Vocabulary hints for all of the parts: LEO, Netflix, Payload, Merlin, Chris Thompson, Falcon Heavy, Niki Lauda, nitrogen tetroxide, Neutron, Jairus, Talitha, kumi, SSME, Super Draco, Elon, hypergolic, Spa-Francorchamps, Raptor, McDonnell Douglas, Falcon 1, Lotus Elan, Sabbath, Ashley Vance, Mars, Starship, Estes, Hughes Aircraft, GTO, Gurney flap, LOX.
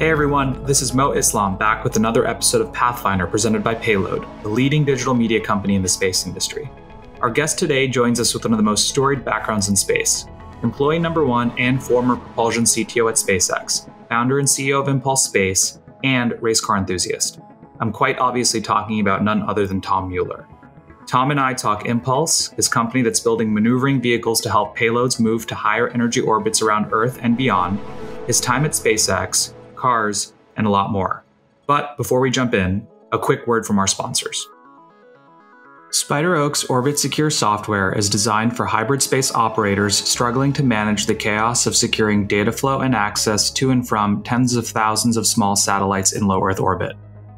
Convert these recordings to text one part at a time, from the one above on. Hey everyone, this is Mo Islam back with another episode of Pathfinder presented by Payload, the leading digital media company in the space industry. Our guest today joins us with one of the most storied backgrounds in space. Employee number one and former propulsion CTO at SpaceX, founder and CEO of Impulse Space, and race car enthusiast. I'm quite obviously talking about none other than Tom Mueller. Tom and I talk Impulse, his company that's building maneuvering vehicles to help payloads move to higher energy orbits around Earth and beyond, his time at SpaceX, cars, and a lot more. But before we jump in, a quick word from our sponsors. Spider Oak's Orbit Secure software is designed for hybrid space operators struggling to manage the chaos of securing data flow and access to and from tens of thousands of small satellites in low Earth orbit.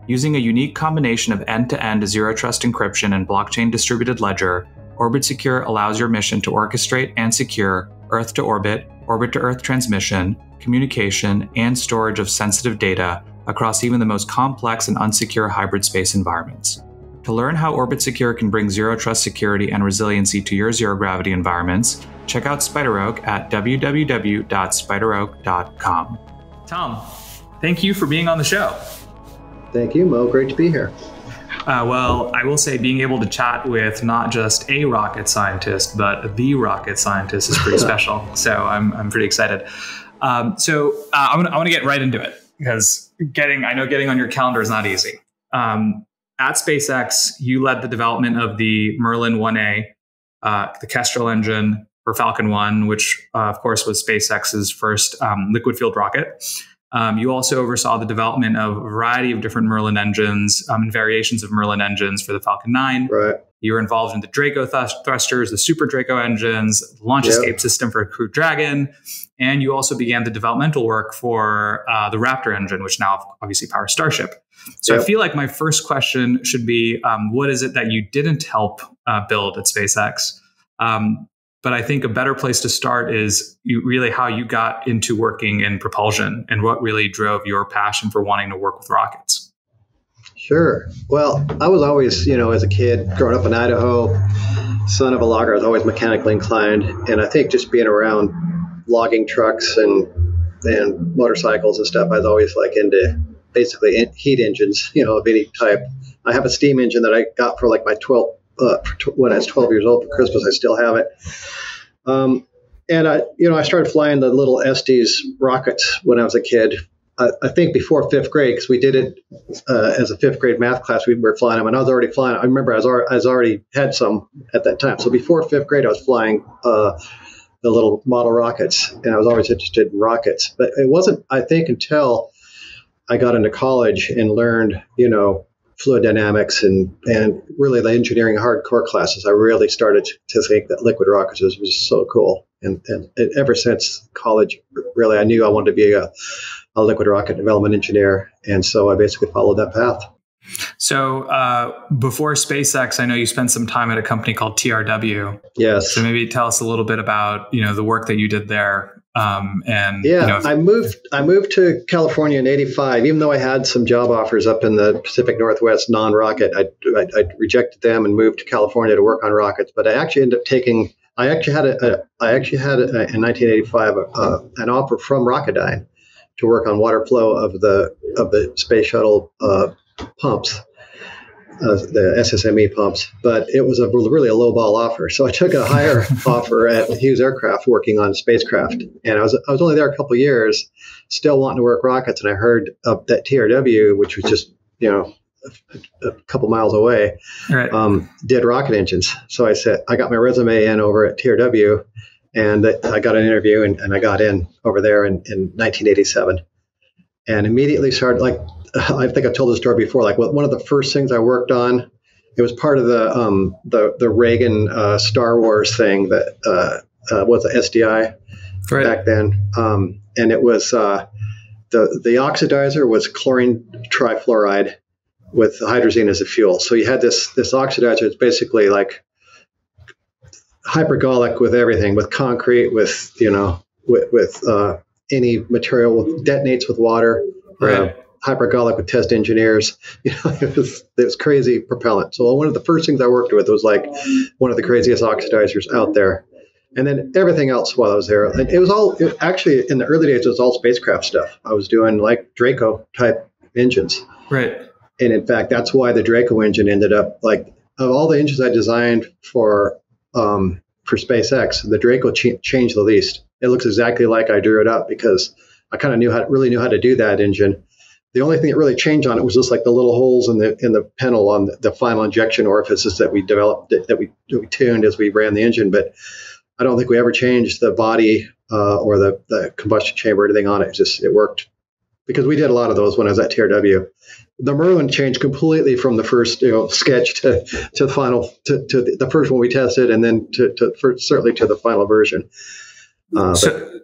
Using a unique combination of end-to-end zero-trust encryption and blockchain distributed ledger, Orbit Secure allows your mission to orchestrate and secure Earth to orbit, orbit-to-Earth transmission, communication, and storage of sensitive data across even the most complex and unsecure hybrid space environments. To learn how Orbit Secure can bring zero trust security and resiliency to your zero gravity environments, check out Spider Oak at www.spideroak.com. Tom, thank you for being on the show. Thank you, Mo. Great to be here. Well, I will say being able to chat with not just a rocket scientist, but the rocket scientist is pretty special. So I'm pretty excited. I want to get right into it because getting on your calendar is not easy. At SpaceX, you led the development of the Merlin 1A, the Kestrel engine for Falcon 1, which of course was SpaceX's first liquid fueled rocket. You also oversaw the development of a variety of different Merlin engines and variations of Merlin engines for the Falcon 9. Right. You were involved in the Draco thrusters, the Super Draco engines, launch escape system for Crew Dragon. And you also began the developmental work for the Raptor engine, which now obviously powers Starship. So I feel like my first question should be, what is it that you didn't help build at SpaceX? But I think a better place to start is how you got into working in propulsion and what really drove your passion for wanting to work with rockets. Sure. Well, I was always, as a kid, growing up in Idaho, son of a logger, I was always mechanically inclined. And I think just being around logging trucks and motorcycles and stuff, I was always like into basically heat engines, of any type. I have a steam engine that I got for like my 12th. When I was 12 years old for Christmas, I still have it. I started flying the little Estes rockets when I was a kid. I think before fifth grade, because we did it as a fifth grade math class. We were flying them, and I was already flying. I remember I already had some at that time. So before fifth grade, I was flying the little model rockets, and I was always interested in rockets. But it wasn't, I think, until I got into college and learned, fluid dynamics and really the engineering hardcore classes, I really started to think that liquid rockets was so cool. And ever since college, really, I knew I wanted to be a liquid rocket development engineer. And so I basically followed that path. So before SpaceX, I know you spent some time at a company called TRW. Yes. So maybe tell us a little bit about, the work that you did there. I moved to California in '85, even though I had some job offers up in the Pacific Northwest, non-rocket. I rejected them and moved to California to work on rockets. But I actually ended up taking. I actually had in 1985 an offer from Rocketdyne to work on water flow of the space shuttle pumps. The SSME pumps, but it was really a lowball offer. So I took a higher offer at Hughes Aircraft working on spacecraft. And I was only there a couple of years, still wanting to work rockets. And I heard of that TRW, which was just, a couple miles away, right. Did rocket engines. So I got my resume in over at TRW and I got an interview and I got in over there in 1987 and immediately started I think I've told this story before. One of the first things I worked on, it was part of the Reagan Star Wars thing that was the SDI right. back then, and it was the oxidizer was chlorine trifluoride with hydrazine as a fuel. So you had this oxidizer. It's basically like hypergolic with everything, with concrete, with any material, detonates with water. Right. Hypergolic with test engineers. It was crazy propellant. So one of the first things I worked with was one of the craziest oxidizers out there. And then everything else while I was there, it was all, actually in the early days, it was all spacecraft stuff. I was doing like Draco type engines. Right. And in fact, that's why the Draco engine ended up, like, of all the engines I designed for SpaceX, the Draco changed the least. It looks exactly like I drew it up because I kind of really knew how to do that engine. The only thing that really changed on it was just like the little holes in the panel on the final injection orifices that we developed, that we tuned as we ran the engine. But I don't think we ever changed the body or the combustion chamber or anything on it. It worked because we did a lot of those when I was at TRW. The Merlin changed completely from the first sketch to the final to the first one we tested, and then certainly to the final version. So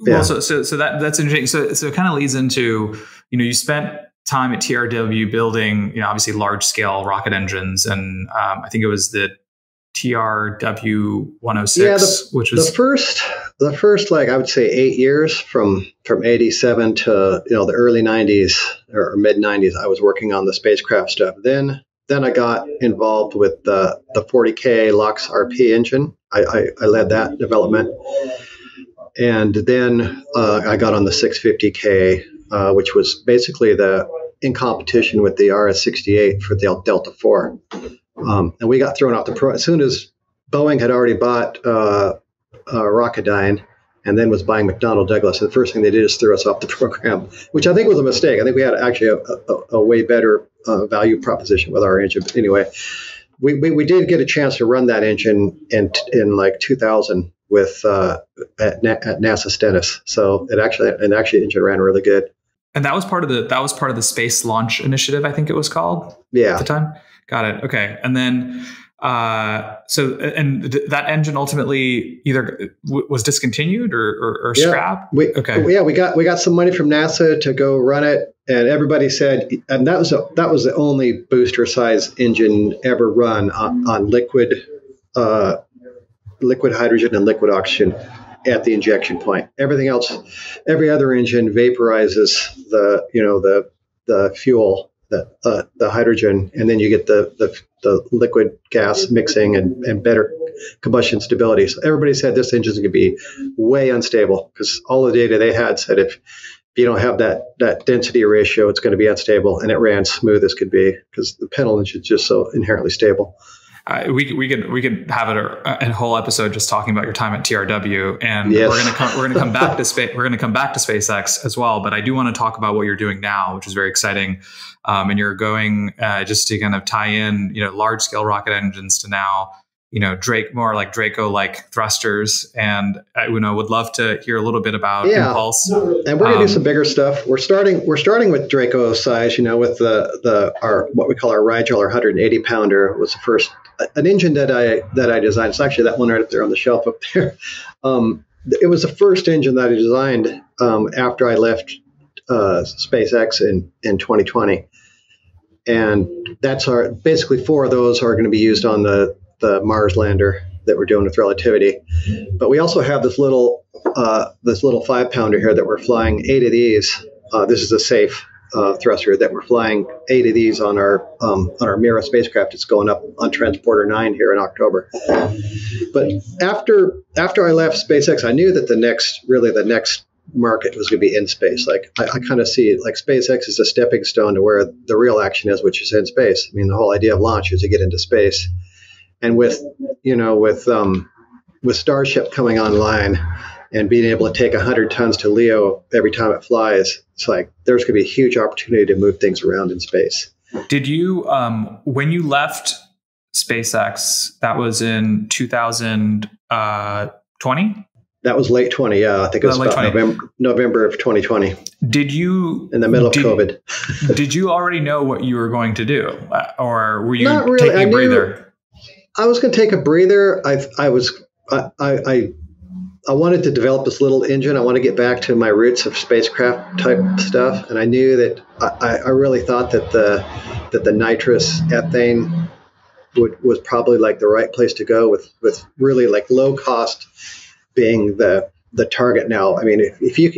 that's interesting. So it kind of leads into, you spent time at TRW building, obviously large scale rocket engines. And I think it was the TRW 106, which was the first, like I would say 8 years from 87 to, the early 90s or mid 90s, I was working on the spacecraft stuff. Then I got involved with the 40K LOX RP engine. I led that development. And then I got on the 650K, which was basically in competition with the RS-68 for the Delta IV. And we got thrown out the pro as soon as Boeing had already bought Rocketdyne and then was buying McDonnell Douglas. And the first thing they did is threw us off the program, which I think was a mistake. I think we had actually a way better value proposition with our engine. But anyway, we did get a chance to run that engine in like 2000. With at NASA Stennis, so it actually engine ran really good, and that was part of the Space Launch Initiative, I think it was called. Yeah, at the time. Got it. Okay, and then that engine ultimately either was discontinued or scrapped. We got some money from NASA to go run it, and everybody said, and that was the only booster size engine ever run on liquid hydrogen and liquid oxygen at the injection point. Everything else, every other engine vaporizes the fuel, the hydrogen, and then you get the liquid gas mixing and better combustion stability. So everybody said this engine is going to be way unstable because all the data they had said if you don't have that density ratio, it's going to be unstable, and it ran smooth as could be because the pedal engine is just so inherently stable. We could have it a whole episode just talking about your time at TRW, and yes. we're gonna come back to SpaceX as well. But I do want to talk about what you're doing now, which is very exciting. And you're going just to kind of tie in, large scale rocket engines to now, more like Draco like thrusters, and would love to hear a little bit about Impulse. And we're gonna do some bigger stuff. We're starting with Draco size, with our what we call our Rigel, our 180 pounder was the first. An engine that I designed. It's actually that one right up there on the shelf up there. It was the first engine that I designed after I left SpaceX in 2020, and that's our basically four of those are going to be used on the Mars lander that we're doing with Relativity. But we also have this little 5-pounder here that we're flying 8 of these. This is a safe thruster that we're flying 8 of these on our Mira spacecraft. It's going up on Transporter 9 here in October. But after I left SpaceX, I knew that the next market was going to be in space. Like I kind of see it, like SpaceX is a stepping stone to where the real action is, which is in space. I mean, the whole idea of launch is to get into space. And with Starship coming online and being able to take 100 tons to LEO every time it flies, it's like there's going to be a huge opportunity to move things around in space. Did you, when you left SpaceX, that was in 2020? That was late 20, yeah. I think it was about November of 2020. Did you... in the middle of COVID. Did you already know what you were going to do? Or were you taking a breather? I was going to take a breather. I wanted to develop this little engine. I want to get back to my roots of spacecraft type stuff, and I knew that I really thought that the nitrous ethane was probably like the right place to go with really like low cost being the target now. I mean, if you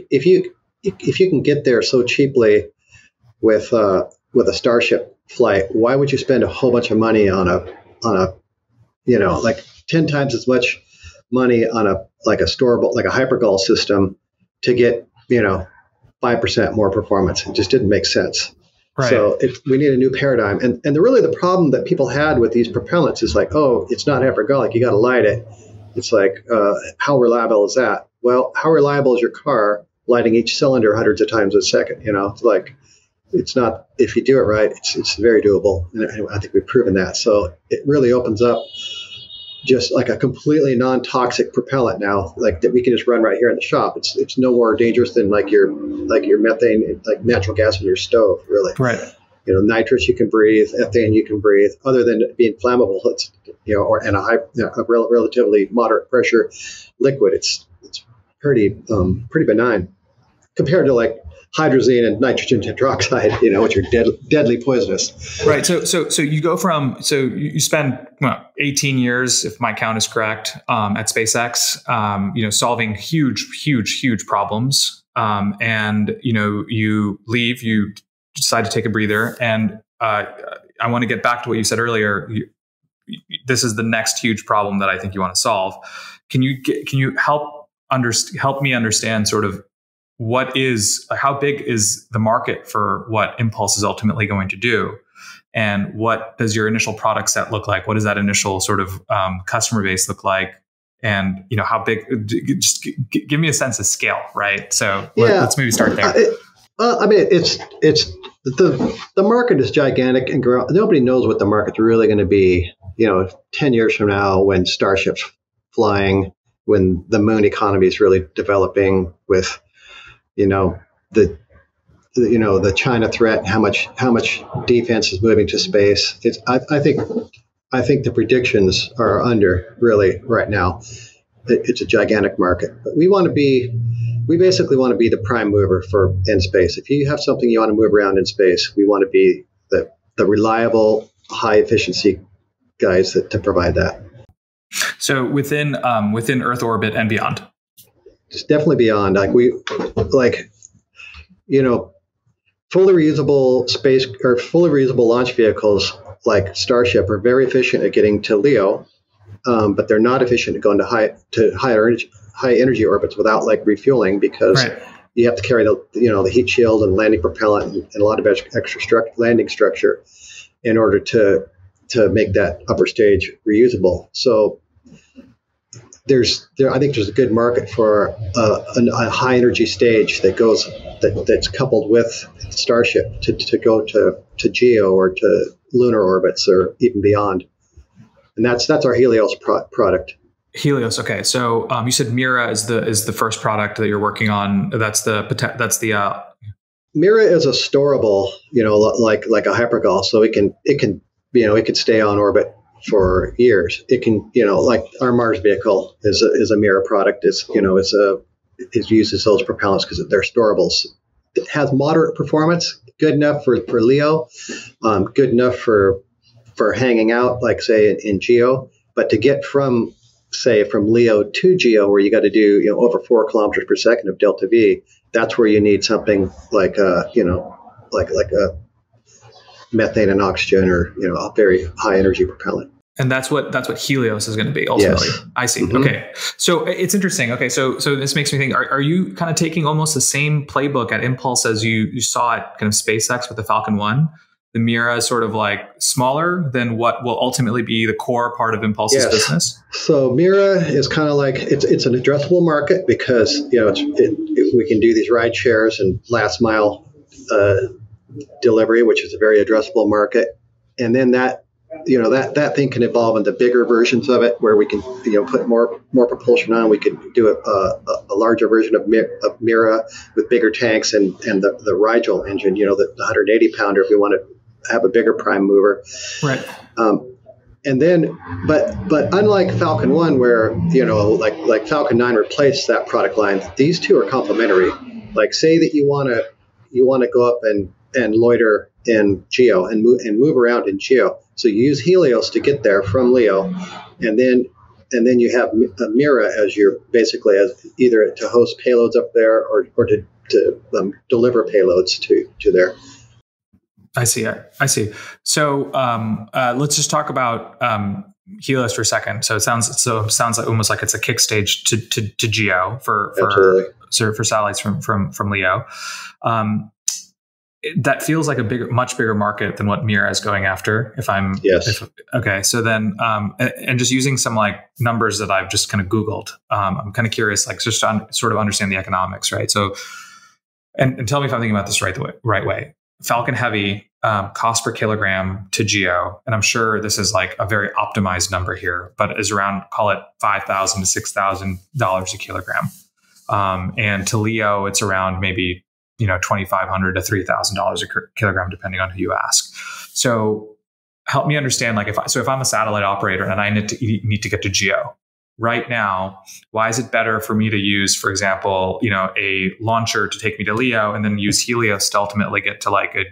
can get there so cheaply with a Starship flight, why would you spend a whole bunch of money on a 10 times as much money on a storable, like a hypergull system to get, 5% more performance. It just didn't make sense. Right. So we need a new paradigm. And really the problem that people had with these propellants is like, oh, it's not hypergolic. You got to light it. It's like, how reliable is that? Well, how reliable is your car lighting each cylinder hundreds of times a second? It's like, it's not, if you do it right, it's very doable. And I think we've proven that. So it really opens up just like a completely non-toxic propellant now, like that we can just run right here in the shop. It's no more dangerous than like your methane, like natural gas in your stove, really. Right. Nitrous you can breathe, ethane you can breathe. Other than being flammable, it's a relatively moderate pressure liquid. It's pretty benign compared to like hydrazine and nitrogen tetroxide, which are deadly poisonous. Right. So you go from, you spend 18 years, if my count is correct, at SpaceX, solving huge problems. You leave, you decide to take a breather. And I want to get back to what you said earlier. This is the next huge problem that I think you want to solve. Can you help me understand sort of how big is the market for what Impulse is ultimately going to do? And what does your initial product set look like? What does that initial sort of customer base look like? And, how big, just give me a sense of scale, right? So let's maybe start there. It's the market is gigantic and growing. Nobody knows what the market's really going to be, 10 years from now when Starship's flying, when the moon economy is really developing with, the China threat, how much defense is moving to space. I think the predictions are under really right now. It's a gigantic market, but we basically want to be the prime mover for in space. If you have something you want to move around in space, we want to be the reliable, high efficiency guys to provide that. So within Earth orbit and beyond. It's definitely beyond. Fully reusable space or fully reusable launch vehicles like Starship are very efficient at getting to LEO, but they're not efficient at going to high energy orbits without like refueling because right. You have to carry the heat shield and landing propellant and a lot of extra landing structure in order to make that upper stage reusable. So. I think there's a good market for a high energy stage that's coupled with Starship to go to GEO or to lunar orbits or even beyond, and that's our Helios product. Helios, okay. So you said Mira is the first product that you're working on. That's the Mira is a storable, like a hypergol, so it can stay on orbit for years. It can, like our Mars vehicle is a Mira product. It uses those propellants because they're storables. It has moderate performance, good enough for LEO, good enough for hanging out, like say in GEO. But to get from LEO to GEO, where you got to do over 4 kilometers per second of Delta V, that's where you need something like a methane and oxygen, or a very high energy propellant, and that's what Helios is going to be ultimately. Yes. I see. Mm-hmm. Okay, so it's interesting. Okay, so this makes me think: Are you kind of taking almost the same playbook at Impulse as you saw at kind of SpaceX with the Falcon 1? The Mira is sort of like smaller than what will ultimately be the core part of Impulse's yes. business. So Mira is kind of like it's an addressable market because we can do these ride shares and last mile. Delivery, which is a very addressable market, and then that thing can evolve into bigger versions of it, where we can put more propulsion on. We could do a larger version of Mira with bigger tanks and the Rigel engine, the 180 pounder, if we want to have a bigger prime mover, right? And then, but unlike Falcon 1, where like Falcon 9 replaced that product line, these two are complementary. Like, say that you want to go up and loiter in GEO and move around in GEO. So you use Helios to get there from LEO, and then you have a Mira as your basically as either to host payloads up there or to deliver payloads to there. I see. So let's just talk about Helios for a second. So it sounds like almost like it's a kick stage to GEO for satellites from LEO. That feels like a much bigger market than what Mira is going after. Okay. So then, and just using some like numbers that I've just kind of Googled, I'm kind of curious, like just to sort of understand the economics, right? So, and tell me if I'm thinking about this right way. Falcon Heavy, cost per kilogram to GEO, and I'm sure this is like a very optimized number here, but is around, call it $5,000 to $6,000 a kilogram. And to LEO, it's around maybe, $2,500 to $3,000 a kilogram, depending on who you ask. So help me understand, like if I'm a satellite operator and I need to get to GEO right now, why is it better for me to use, for example, a launcher to take me to LEO and then use Helios to ultimately get to like a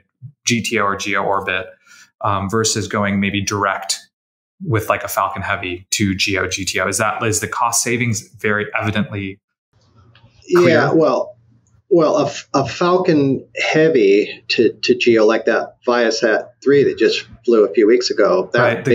GTO or GEO orbit, versus going maybe direct with like a Falcon Heavy to GEO, GTO? Is the cost savings very evidently clear? Yeah, well, a Falcon Heavy to GEO, like that Viasat-3 that just flew a few weeks ago. That, right, the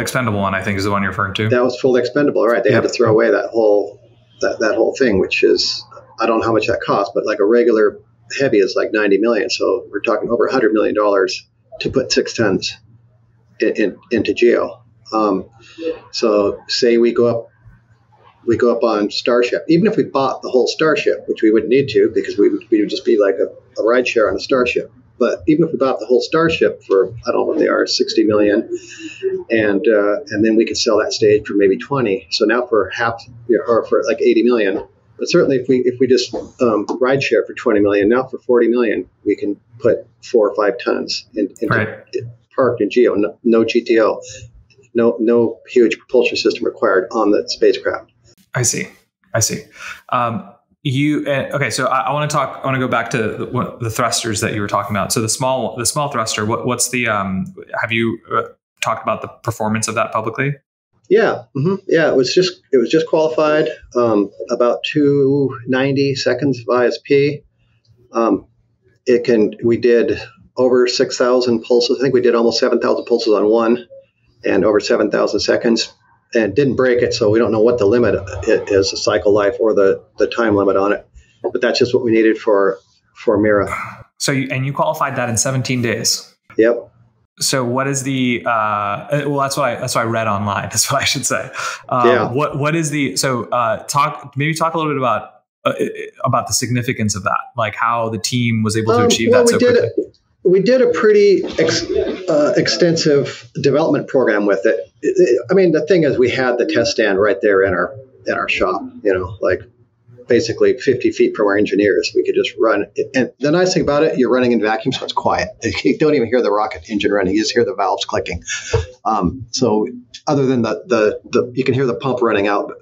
expendable one, I think, is the one you're referring to. That was full expendable, right? They had to throw away that whole thing, which is, I don't know how much that cost, but like a regular Heavy is like $90 million. So we're talking over $100 million to put 6 tons into GEO. So say we go up on Starship. Even if we bought the whole Starship, which we wouldn't need to because we would just be like a rideshare on a Starship. But even if we bought the whole Starship for, I don't know what they are, $60 million, and then we could sell that stage for maybe 20. So now for for like $80 million. But certainly if we just rideshare for $20 million, now for $40 million, we can put 4 or 5 tons parked in GEO. No GTO, no huge propulsion system required on the spacecraft. I see. Okay. So I want to go back to the thrusters that you were talking about. So the small thruster, what's the, have you talked about the performance of that publicly? Yeah. Mm-hmm. Yeah. It was just qualified, about 290 seconds of ISP. We did over 6,000 pulses. I think we did almost 7,000 pulses on one and over 7,000 seconds. And didn't break it, so we don't know what the limit is, the cycle life or the time limit on it. But that's just what we needed for Mira. So you qualified that in 17 days. Yep. So what is the? Well, that's what I read online. That's what I should say. Yeah. What is the? So talk a little bit about the significance of that, like how the team was able to achieve that so quickly. We did a pretty extensive development program with it. I mean, the thing is, we had the test stand right there in our shop, like basically 50 feet from our engineers. We could just run. And the nice thing about it, you're running in vacuum, so it's quiet. You don't even hear the rocket engine running. You just hear the valves clicking. So other than the you can hear the pump running out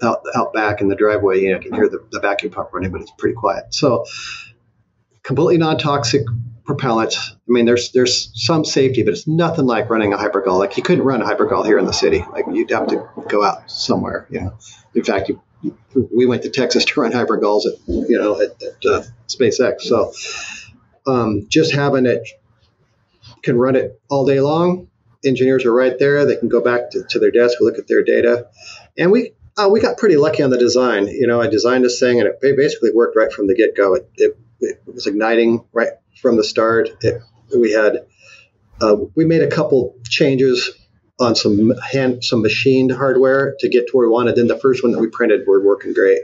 back in the driveway. You can hear the vacuum pump running, but it's pretty quiet. So completely non-toxic propellants. I mean, there's some safety, but it's nothing like running a hypergol. Like you couldn't run a hypergol here in the city. Like you'd have to go out somewhere. In fact, we went to Texas to run hypergols at SpaceX. So just having it, can run it all day long. Engineers are right there. They can go back to their desk, look at their data, and we got pretty lucky on the design. I designed this thing, and it basically worked right from the get go. It was igniting right from the start. We made a couple changes on some machined hardware to get to where we wanted. Then the first one that we printed were working great.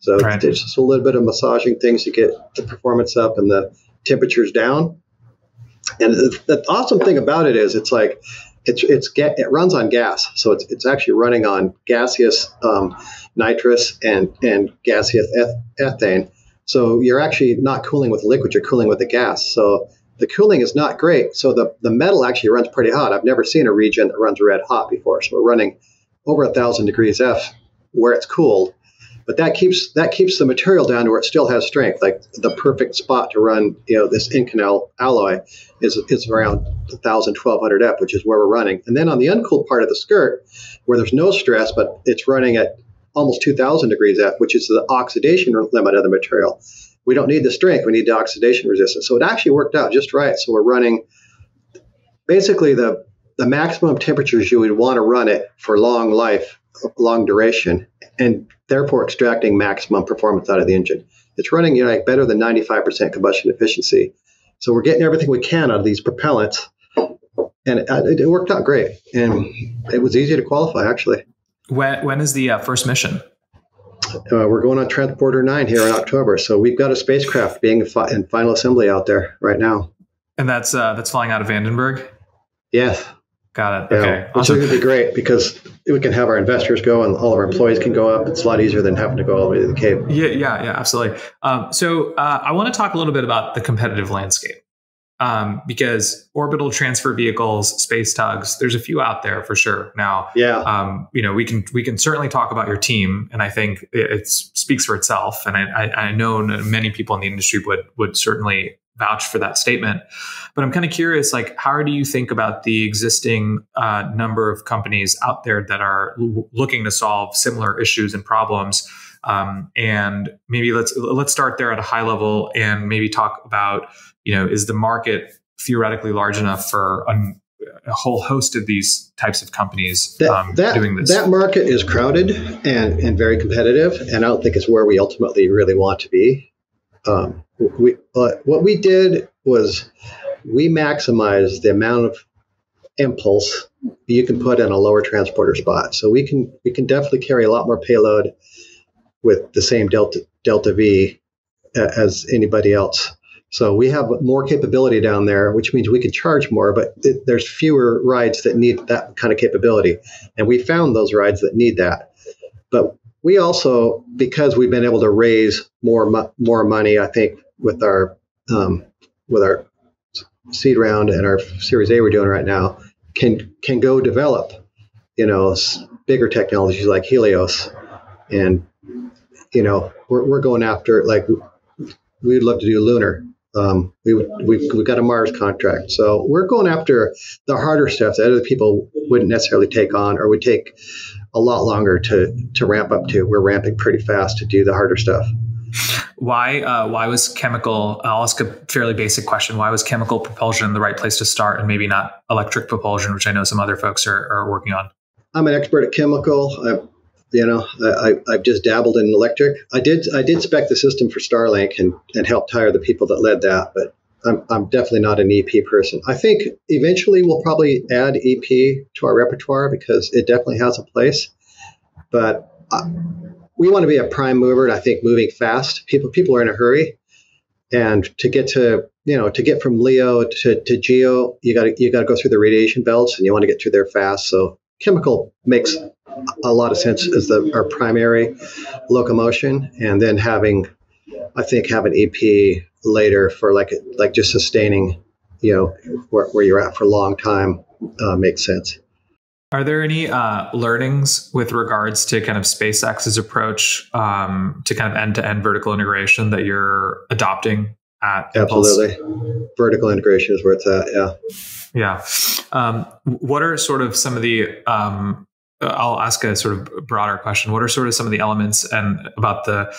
So there's just a little bit of massaging things to get the performance up and the temperatures down. And the awesome thing about it is it's like it runs on gas, so it's actually running on gaseous nitrous and gaseous ethane. So you're actually not cooling with liquid, you're cooling with the gas. So the cooling is not great. So the metal actually runs pretty hot. I've never seen a region that runs red hot before. So we're running over 1,000 degrees F where it's cooled. But that keeps the material down to where it still has strength. Like the perfect spot to run, this Inconel alloy is around 1,000, 1,200 F, which is where we're running. And then on the uncooled part of the skirt, where there's no stress, but it's running at almost 2,000 degrees F, which is the oxidation limit of the material. We don't need the strength. We need the oxidation resistance. So it actually worked out just right. So we're running basically the the maximum temperatures you would want to run it for long life, long duration, and therefore extracting maximum performance out of the engine. It's running, you know, like better than 95% combustion efficiency. So we're getting everything we can out of these propellants, and it worked out great. And it was easy to qualify, actually. When is the first mission? We're going on Transporter 9 here in October. So we've got a spacecraft being in final assembly out there right now. And that's flying out of Vandenberg? Yes. Got it. Okay. Yeah, awesome. Which would be great because we can have our investors go and all of our employees can go up. It's a lot easier than having to go all the way to the Cape. Yeah, absolutely. So I want to talk a little bit about the competitive landscape because orbital transfer vehicles, space tugs, there's a few out there for sure now. Yeah. We can certainly talk about your team, and I think it speaks for itself. And I know many people in the industry would certainly vouch for that statement, but I'm kind of curious, like, how do you think about the existing number of companies out there that are looking to solve similar issues and problems? And maybe let's start there at a high level and maybe talk about, you know, is the market theoretically large enough for a whole host of these types of companies doing this? That market is crowded and very competitive, and I don't think it's where we ultimately really want to be. What we did was we maximized the amount of impulse you can put in a lower transporter spot. So we can definitely carry a lot more payload with the same Delta V as anybody else. So we have more capability down there, which means we can charge more, but there's fewer rides that need that kind of capability. And we found those rides that need that. But we also, because we've been able to raise more money, I think, with our seed round and our Series A we're doing right now, can go develop, you know, bigger technologies like Helios, and you know, we're going after, like, we'd love to do lunar. We've got a Mars contract, so we're going after the harder stuff that other people wouldn't necessarily take on, or would take a lot longer to ramp up to. We're ramping pretty fast to do the harder stuff. Why was chemical? I'll ask a fairly basic question. Why was chemical propulsion the right place to start, and maybe not electric propulsion, which I know some other folks are working on? I'm an expert at chemical. I've just dabbled in electric. I did spec the system for Starlink and helped hire the people that led that, but I'm definitely not an EP person. I think eventually we'll probably add EP to our repertoire because it definitely has a place. But we want to be a prime mover, and I think moving fast. People are in a hurry, and to get from LEO to GEO, you got to go through the radiation belts, and you want to get through there fast. So chemical makes a lot of sense as our primary locomotion, and then have an EP later for like just sustaining, you know, where you're at for a long time makes sense. Are there any learnings with regards to kind of SpaceX's approach to kind of end-to-end vertical integration that you're adopting at Impulse? Absolutely. Vertical integration is where it's at. Yeah. What are sort of some of the I'll ask a sort of broader question. What are sort of some of the elements and about the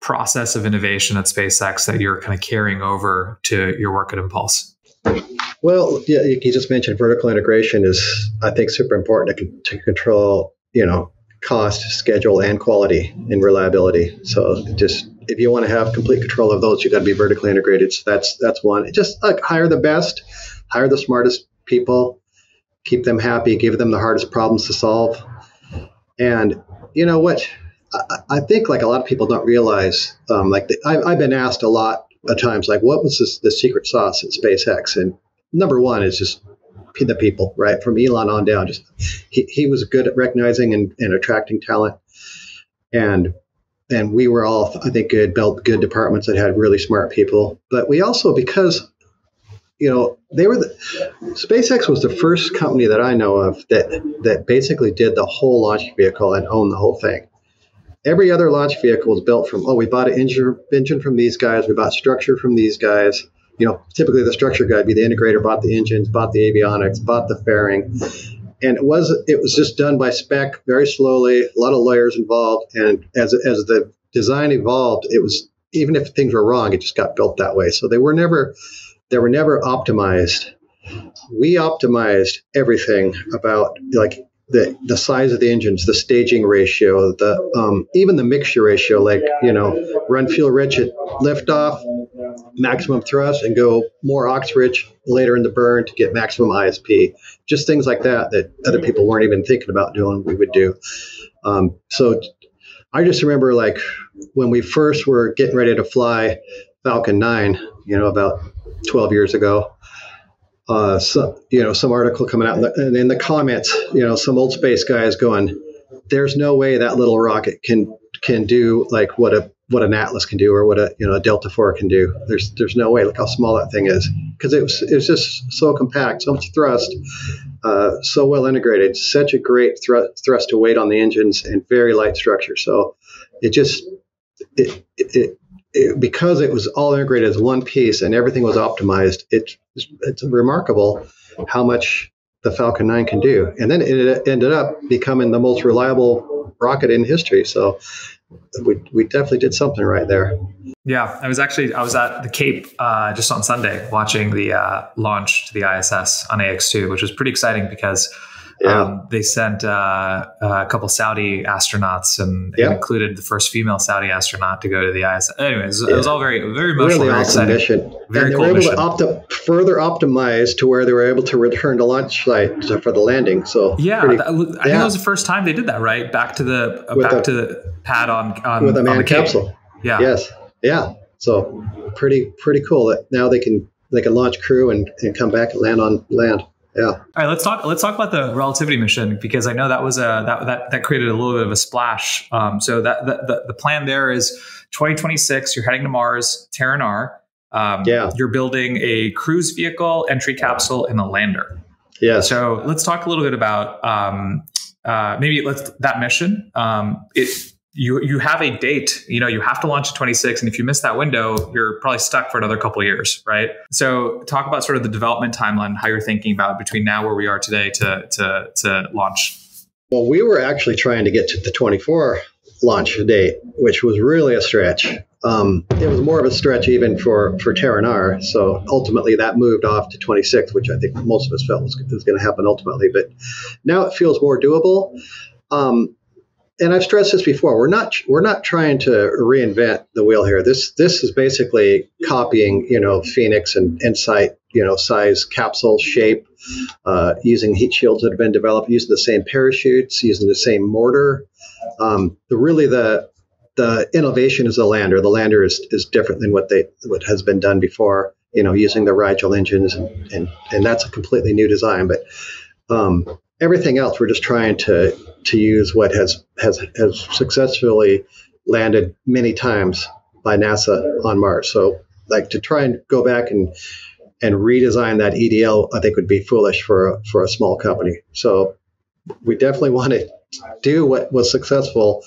process of innovation at SpaceX that you're kind of carrying over to your work at Impulse? Well, yeah, you just mentioned vertical integration is, I think, super important to control, you know, cost, schedule, and quality and reliability. So just if you want to have complete control of those, you got to be vertically integrated. So that's one. It just like hire the best, hire the smartest people, keep them happy, give them the hardest problems to solve. And you know what? I think like a lot of people don't realize, I've been asked a lot of times, like, what was the secret sauce at SpaceX? And number one is just the people, right? From Elon on down, just he was good at recognizing and attracting talent. And we were all, I think, good departments that had really smart people. But we also, because, you know, SpaceX was the first company that I know of that basically did the whole launch vehicle and owned the whole thing. Every other launch vehicle was built from, we bought an engine from these guys, we bought structure from these guys. You know, typically the structure guy would be the integrator, bought the engines, bought the avionics, bought the fairing. And it was just done by spec, very slowly, a lot of lawyers involved. And as the design evolved, it was, even if things were wrong, it just got built that way. So they were never optimized we optimized everything about like the size of the engines, the staging ratio, the even the mixture ratio, like, you know, run fuel rich at liftoff, maximum thrust, and go more ox rich later in the burn to get maximum ISP. Just things like that that other people weren't even thinking about doing, we would do. So I just remember, like, when we first were getting ready to fly Falcon 9, you know, about 12 years ago, so, you know, some article coming out, and in the comments, you know, some old space guy is going, there's no way that little rocket can do like what an Atlas can do, or what a, you know, a Delta IV can do. There's no way. Look how small that thing is, because it was just so compact, so much thrust, so well integrated, such a great thrust to weight on the engines, and very light structure. So it just it because it was all integrated as one piece and everything was optimized. It's remarkable how much the Falcon 9 can do, and then it ended up becoming the most reliable rocket in history. So we definitely did something right there. Yeah, I was at the Cape just on Sunday watching the launch to the ISS on AX2, which was pretty exciting because they sent a couple Saudi astronauts, and it included the first female Saudi astronaut to go to the ISS. Anyways, it was all very emotional, really awesome mission. Very cool mission. And they were able to further optimize to where they were able to return to launch site for the landing. So I think that was the first time they did that, right? Back to the back to the pad on with a manned capsule. Yeah. Yes. Yeah. So pretty cool that now they can launch crew and come back and land on land. Yeah. All right. Let's talk about the Relativity mission, because I know that was that created a little bit of a splash. So that the plan there is 2026. You're heading to Mars, Terran R. You're building a cruise vehicle, entry capsule, and a lander. Yeah. So let's talk a little bit about that mission. You have a date. You know, you have to launch in 2026, and if you miss that window, you're probably stuck for another couple of years, right? So talk about sort of the development timeline, how you're thinking about between now where we are today to launch. Well, we were actually trying to get to the 2024 launch date, which was really a stretch. It was more of a stretch even for Terran R. So ultimately that moved off to 2026, which I think most of us felt was going to happen ultimately. But now it feels more doable. And I've stressed this before. We're not trying to reinvent the wheel here. This is basically copying, you know, Phoenix and InSight, you know, size, capsule, shape, using heat shields that have been developed, using the same parachutes, using the same mortar. The innovation is the lander. The lander is different than what has been done before. You know, using the Rigel engines and that's a completely new design. But everything else, we're just trying to use what has successfully landed many times by NASA on Mars. So, like, to try and go back and redesign that EDL, I think would be foolish for a small company. So, we definitely want to do what was successful,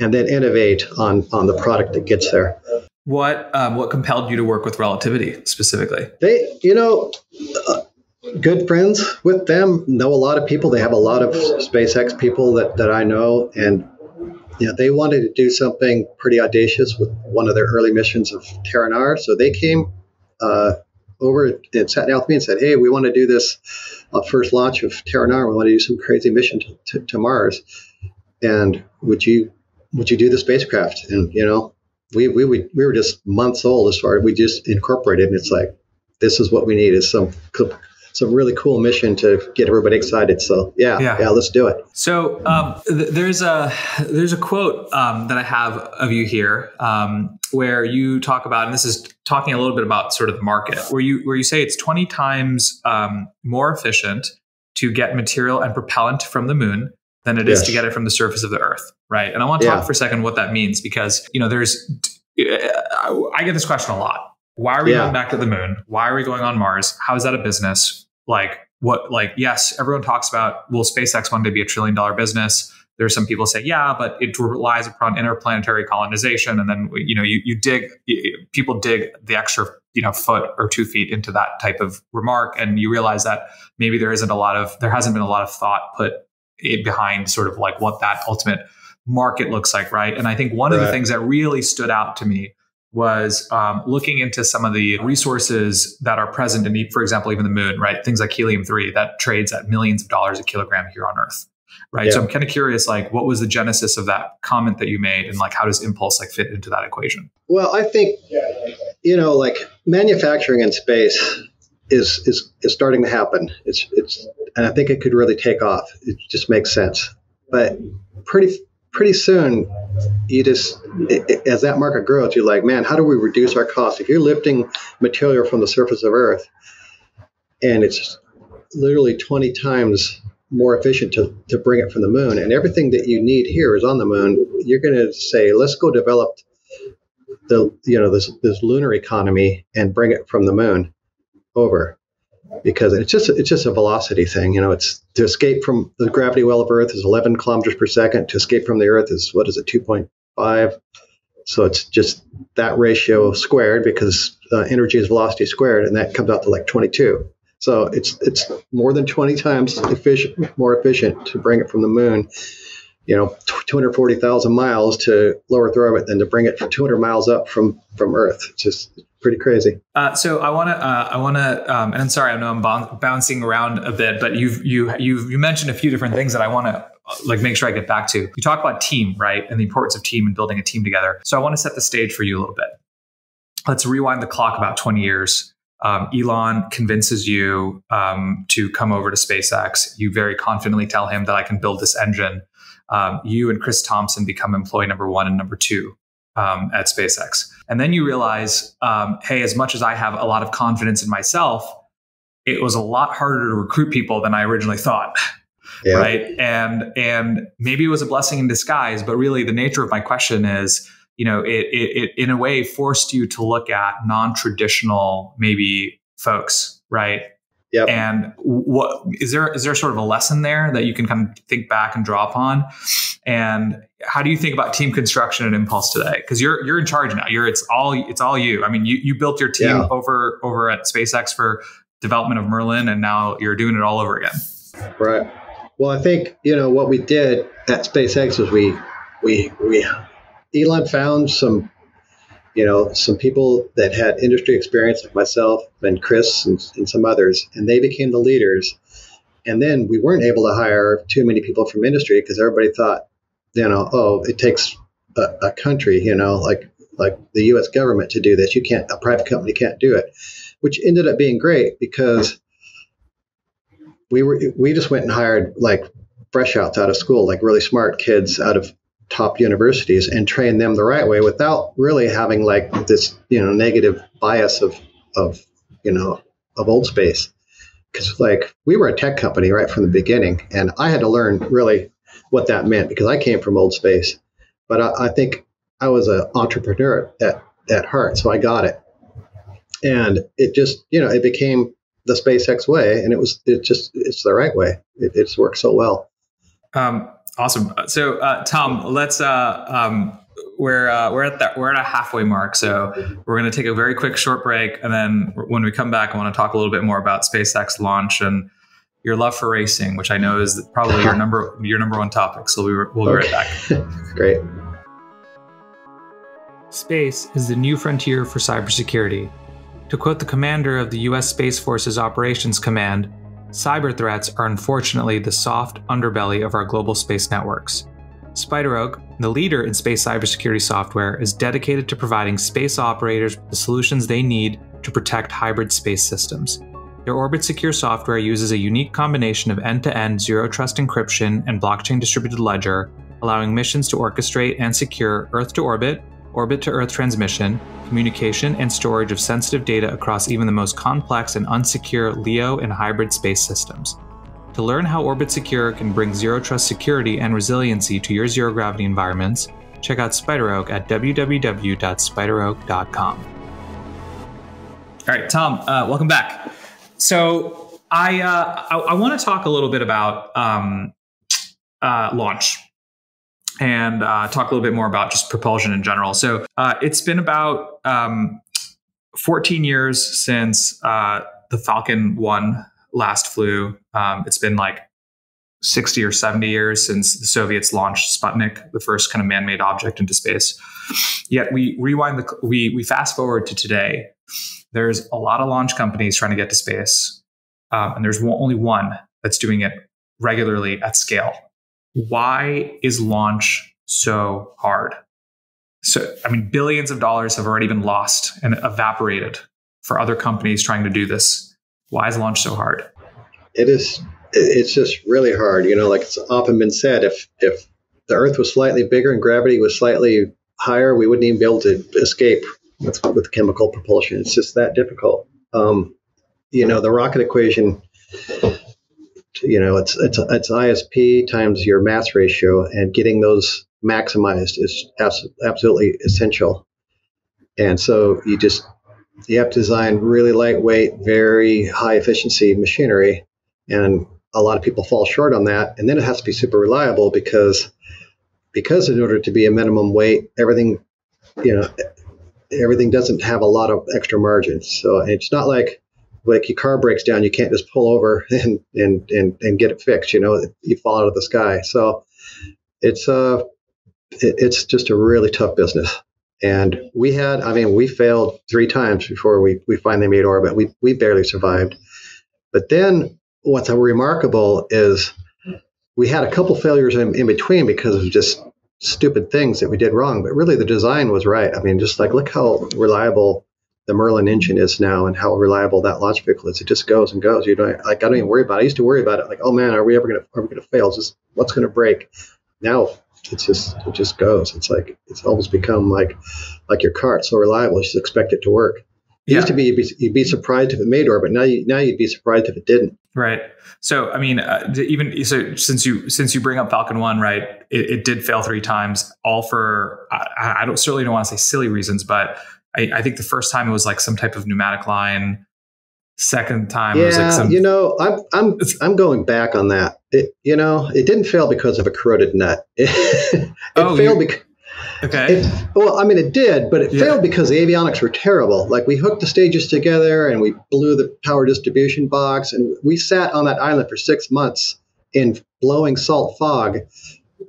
and then innovate on the product that gets there. What compelled you to work with Relativity specifically? They, you know. Good friends with them, know a lot of people. They have a lot of SpaceX people that I know, and you know, they wanted to do something pretty audacious with one of their early missions of Terran R. So they came over and sat down with me and said, hey, we want to do this first launch of Terran R. We want to do some crazy mission to Mars. And would you do the spacecraft? And, you know, we were just months old as far as we just incorporated. And it's like, this is what we need is some really cool mission to get everybody excited. So yeah, let's do it. So there's a quote that I have of you here where you talk about, and this is talking a little bit about sort of the market, where you say it's 20 times more efficient to get material and propellant from the moon than it is to get it from the surface of the Earth, right? And I want to talk for a second what that means, because, you know, I get this question a lot. Why are we going back to the moon? Why are we going on Mars? How is that a business? Yes, everyone talks about, will SpaceX one day be $1 trillion business? There's some people say, yeah, but it relies upon interplanetary colonization. And then, you know, people dig the extra, you know, foot or 2 feet into that type of remark. And you realize that maybe there hasn't been a lot of thought put behind sort of like what that ultimate market looks like. Right. And I think one of the things that really stood out to me was looking into some of the resources that are present in, for example, even the moon, right? Things like helium-3 that trades at millions of dollars a kilogram here on Earth, right? Yeah. So I'm kind of curious, like, what was the genesis of that comment that you made, and like, how does Impulse like fit into that equation? Well, I think, you know, like manufacturing in space is starting to happen. And I think it could really take off. It just makes sense. But pretty soon, you just, as that market grows, you're like, man, how do we reduce our costs? If you're lifting material from the surface of Earth, and it's literally 20 times more efficient to bring it from the moon, and everything that you need here is on the moon, you're going to say, let's go develop the, you know, this lunar economy and bring it from the moon over, because it's just a velocity thing. You know, it's to escape from the gravity well of Earth is 11 kilometers per second. To escape from the Earth is, what is it, 2.5? So it's just that ratio squared, because energy is velocity squared, and that comes out to like 22. So it's more than 20 times more efficient to bring it from the moon, you know, 240,000 miles to low Earth orbit than to bring it 200 miles up from Earth. It's just pretty crazy. So I want to, and I'm sorry, I know I'm bouncing around a bit, but you mentioned a few different things that I want to like make sure I get back to. You talk about team, right? And the importance of team and building a team together. So I want to set the stage for you a little bit. Let's rewind the clock about 20 years. Elon convinces you to come over to SpaceX. You very confidently tell him that I can build this engine. You and Chris Thompson become employee number 1 and number 2 at SpaceX. And then you realize, hey, as much as I have a lot of confidence in myself, it was a lot harder to recruit people than I originally thought. Yeah. Right. And maybe it was a blessing in disguise, but really the nature of my question is, you know, it in a way forced you to look at non-traditional maybe folks, right? Yep. And what is there sort of a lesson there that you can kind of think back and draw upon? And how do you think about team construction at Impulse today? Because you're in charge now. It's all you. I mean, you built your team over at SpaceX for development of Merlin, and now you're doing it all over again. Right. Well, I think, you know, what we did at SpaceX was we Elon found some people that had industry experience, like myself and Chris and some others, and they became the leaders. And then we weren't able to hire too many people from industry because everybody thought, you know, oh, it takes a country, you know, like the U.S. government to do this. You can't, a private company can't do it, which ended up being great because we just went and hired like fresh outs out of school, like really smart kids out of top universities, and train them the right way without really having like this, you know, negative bias of old space. Because like we were a tech company right from the beginning, and I had to learn really what that meant because I came from old space, but I think I was an entrepreneur at heart. So I got it, and it just, you know, it became the SpaceX way, and it's the right way. It's worked so well. Awesome. So, Tom, let's, we're at a halfway mark. So we're going to take a very quick short break. And then when we come back, I want to talk a little bit more about SpaceX launch and your love for racing, which I know is probably your number one topic. So we'll be right back. Great. Space is the new frontier for cybersecurity. To quote the commander of the U.S. Space Force's Operations Command, cyber threats are unfortunately the soft underbelly of our global space networks. Spider Oak, the leader in space cybersecurity software, is dedicated to providing space operators with the solutions they need to protect hybrid space systems. Their Orbit Secure software uses a unique combination of end-to-end zero-trust encryption and blockchain distributed ledger, allowing missions to orchestrate and secure Earth-to-orbit, orbit-to-Earth transmission, communication, and storage of sensitive data across even the most complex and unsecure LEO and hybrid space systems. To learn how Orbit Secure can bring zero-trust security and resiliency to your zero-gravity environments, check out Spider Oak at www.spideroak.com. All right, Tom, welcome back. So I want to talk a little bit about launch. And talk a little bit more about just propulsion in general. So it's been about 14 years since the Falcon 1 last flew. It's been like 60 or 70 years since the Soviets launched Sputnik, the first kind of man-made object into space. Yet we rewind the we fast forward to today. There's a lot of launch companies trying to get to space, and there's only one that's doing it regularly at scale. Why is launch so hard? So, I mean, billions of dollars have already been lost and evaporated for other companies trying to do this. Why is launch so hard? It's just really hard. You know, like it's often been said, if the Earth was slightly bigger and gravity was slightly higher, we wouldn't even be able to escape with chemical propulsion. It's just that difficult. You know, the rocket equation, you know, it's ISP times your mass ratio, and getting those maximized is absolutely essential. And so you have to design really lightweight, very high efficiency machinery. And a lot of people fall short on that. And then it has to be super reliable because in order to be a minimum weight, everything doesn't have a lot of extra margin. So it's not like your car breaks down, you can't just pull over and get it fixed. You know, you fall out of the sky. So it's just a really tough business. And we failed 3 times before we finally made orbit. We barely survived. But then what's remarkable is we had a couple failures in between because of just stupid things that we did wrong. But really the design was right. I mean, just like, look how reliable the Merlin engine is now and how reliable that launch vehicle is. It just goes and goes. You know, like, I don't even worry about it. I used to worry about it. Like, oh man, are we going to fail? Just what's going to break? Now it just goes. It's like, it's almost become like your car. It's so reliable. You just expect it to work. It used to be you'd be surprised if it made orbit. Now you'd be surprised if it didn't. Right. So I mean, since you bring up Falcon 1, right? It did fail 3 times, all for I certainly don't want to say silly reasons, but I think the first time it was like some type of pneumatic line. Second time, yeah, it was like some. You know, I'm going back on that. It didn't fail because of a corroded nut. It failed because. Okay. It did, but it failed because the avionics were terrible. Like, we hooked the stages together and we blew the power distribution box, and we sat on that island for 6 months in blowing salt fog,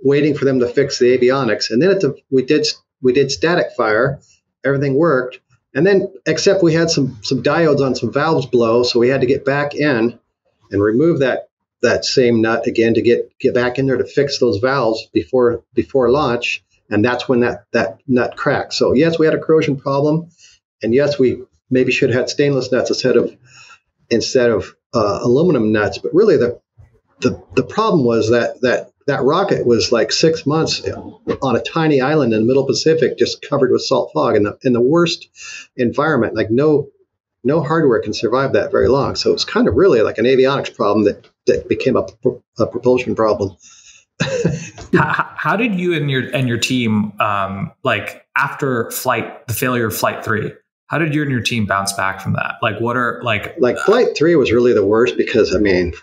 waiting for them to fix the avionics. And then we did static fire, everything worked, and then except we had some diodes on some valves blow, so we had to get back in and remove that same nut again to get back in there to fix those valves before launch. And that's when that nut cracked. So yes, we had a corrosion problem, and yes, we maybe should have had stainless nuts instead of aluminum nuts. But really, the problem was that rocket was like 6 months on a tiny island in the middle Pacific, just covered with salt fog in the worst environment. Like no hardware can survive that very long. So it's kind of really like an avionics problem that became a propulsion problem. How did you and your team, after the failure of Flight 3, how did you and your team bounce back from that? Like, what are Flight 3 was really the worst because, I mean,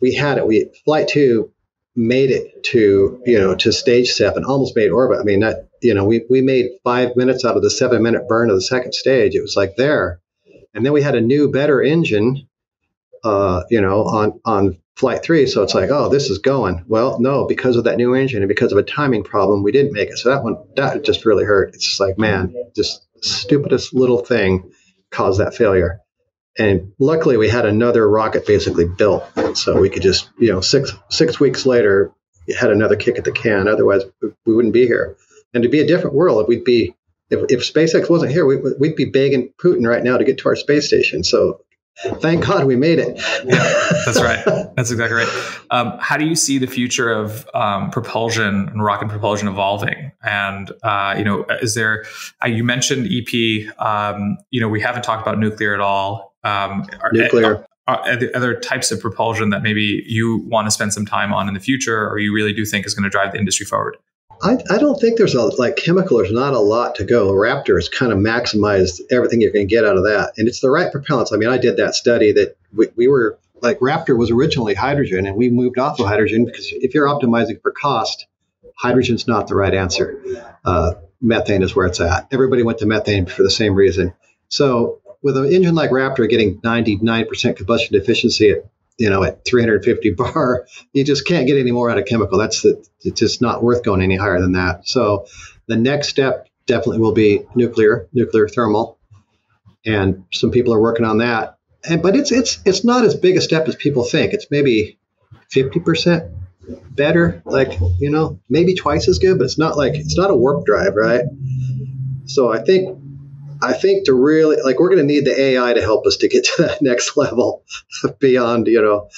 we had it. Flight 2 made it to, you know, to stage 7, almost made orbit. I mean, that, you know, we made 5 minutes out of the 7-minute burn of the second stage. It was like there, and then we had a new, better engine, on Flight 3, so it's like, oh, this is going well. No, because of that new engine and because of a timing problem, we didn't make it. So that just really hurt. It's just like, man, just stupidest little thing caused that failure. And luckily, we had another rocket basically built, so we could just, you know, six weeks later, had another kick at the can. Otherwise, we wouldn't be here. And it'd be a different world. If SpaceX wasn't here, we'd be begging Putin right now to get to our space station. So. Thank God we made it. Yeah, that's right. That's exactly right. How do you see the future of propulsion and rocket propulsion evolving? And, is there, you mentioned EP, we haven't talked about nuclear at all. Nuclear. Are there other types of propulsion that maybe you want to spend some time on in the future, or you really do think is going to drive the industry forward? I don't think there's chemical, there's not a lot to go. Raptor has kind of maximized everything you're going to get out of that. And it's the right propellants. I mean, I did that study that we were like, Raptor was originally hydrogen, and we moved off of hydrogen because if you're optimizing for cost, hydrogen's not the right answer. Methane is where it's at. Everybody went to methane for the same reason. So with an engine like Raptor getting 99% combustion efficiency at you know, at 350 bar, you just can't get any more out of chemical. It's just not worth going any higher than that. So the next step definitely will be nuclear thermal. And some people are working on that. And, but it's not as big a step as people think. It's maybe 50% better, like, you know, maybe twice as good, but it's not like, it's not a warp drive, right? So I think to really, like, we're going to need the AI to help us to get to that next level beyond, you know,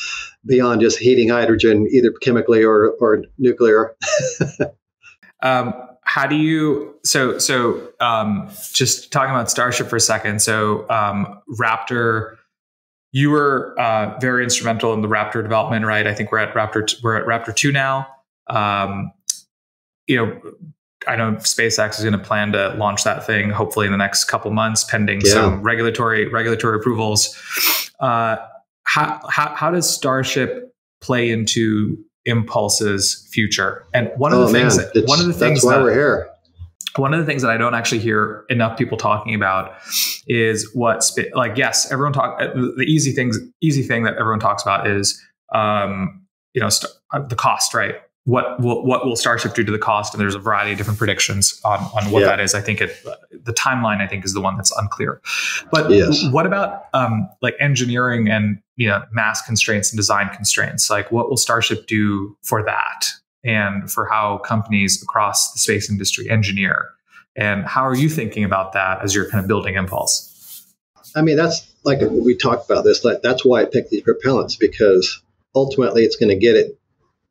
beyond just heating hydrogen, either chemically or nuclear. How do you, just talking about Starship for a second. So, Raptor, you were very instrumental in the Raptor development, right? I think we're at Raptor 2 now. You know, I know SpaceX is going to plan to launch that thing hopefully in the next couple months, pending some regulatory approvals. How does Starship play into Impulse's future? And one of the things that I don't actually hear enough people talking about is the easy thing that everyone talks about is the cost, right? What will Starship do to the cost? And there's a variety of different predictions on what that is. I think the timeline, I think, is the one that's unclear. But what about engineering and, you know, mass constraints and design constraints? Like, what will Starship do for that and for how companies across the space industry engineer? And how are you thinking about that as you're kind of building Impulse? I mean, that's like, we talked about this. Like, that's why I picked these propellants, because ultimately it's going to get it